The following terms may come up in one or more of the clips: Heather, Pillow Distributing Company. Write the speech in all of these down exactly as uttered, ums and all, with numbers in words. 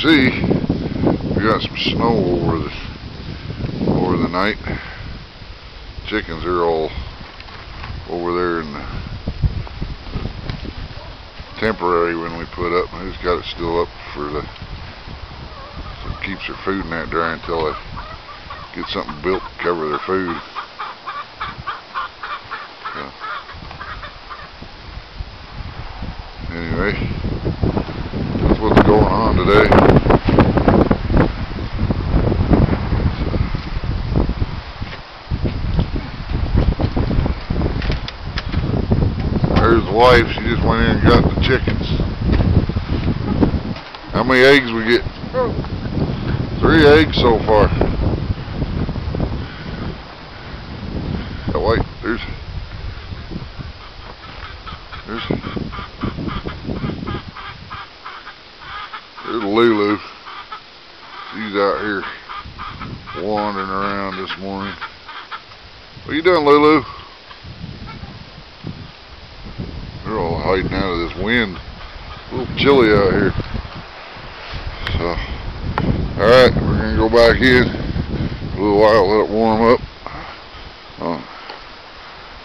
can see, we got some snow over the over the night. Chickens are all over there in the temporary when we put up. We just got it still up for the so it keeps their food in that dry until they get something built to cover their food. So. Anyway, that's what's going on today. There's the wife, she just went in and got the chickens. How many eggs we get? Three eggs so far. Oh wait, there's... There's... There's Lulu. She's out here wandering around this morning. What are you doing, Lulu? They're all hiding out of this wind. A little chilly out here. So, alright, we're going to go back in a little while, let it warm up. Uh,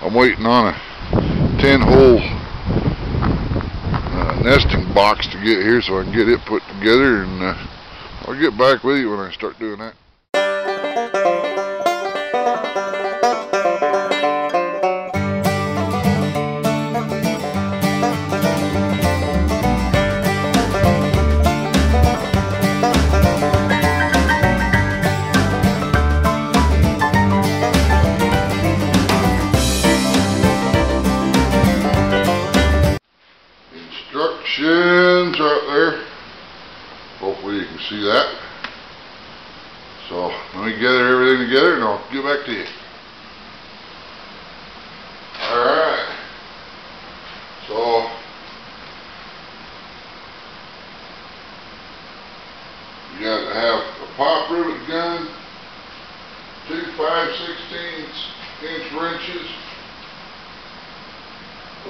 I'm waiting on a ten hole nesting box to get here so I can get it put together, and uh, I'll get back with you when I start doing that. Instructions are up there. Hopefully you can see that. So let me gather everything together and I'll get back to you. Alright. So you gotta have a pop rivet gun, two five sixteenths inch wrenches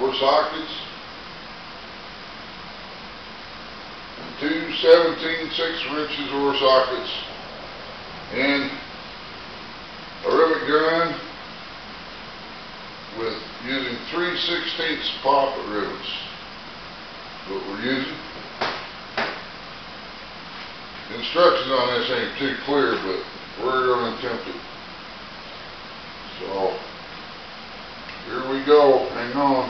or sockets, two seventeen six inches or sockets, and a rivet gun with using three sixteenths poppet rivets. What we're using. Instructions on this ain't too clear, but we're going to attempt it. So here we go. Hang on.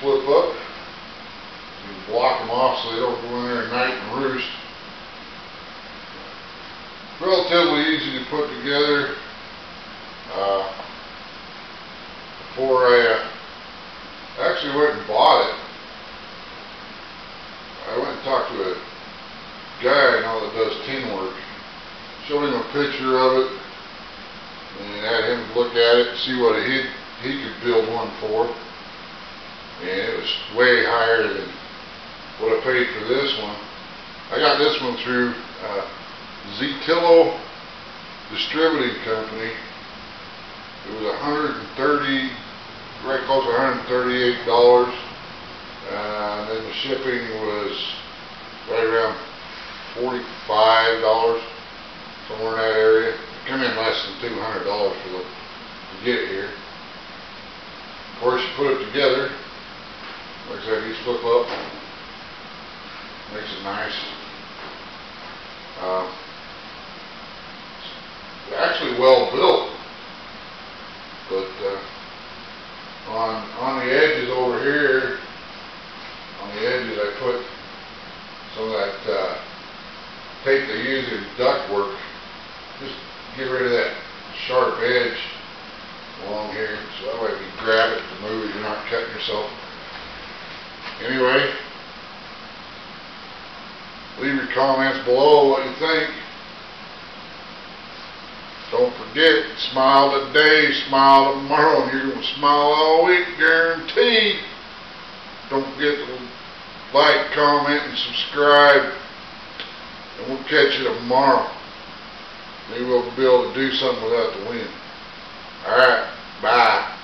flip up. You block them off so they don't go in there at night and roost. Relatively easy to put together. Uh, before I uh, actually went and bought it, I went and talked to a guy I know that does tin work. Showed him a picture of it and had him look at it and see what he he could build one for. And it was way higher than what I paid for this one. I got this one through uh, Pillow Distributing Company. It was one hundred thirty, right close to one hundred thirty-eight dollars. Uh, and then the shipping was right around forty-five dollars, somewhere in that area. It came in less than two hundred dollars for the, to get here. Of course, you put it together. Like I said, you flip up, makes it nice. Uh, actually well built, but uh, on on the edges over here, on the edges I put some of that uh, tape they use in duct work. Just get rid of that sharp edge along here, so that way if you grab it to move it, you're not cutting yourself. Anyway, leave your comments below what you think. Don't forget, smile today, smile tomorrow, and you're going to smile all week, guaranteed. Don't forget to like, comment, and subscribe, and we'll catch you tomorrow. Maybe we'll be able to do something without the wind. Alright, bye.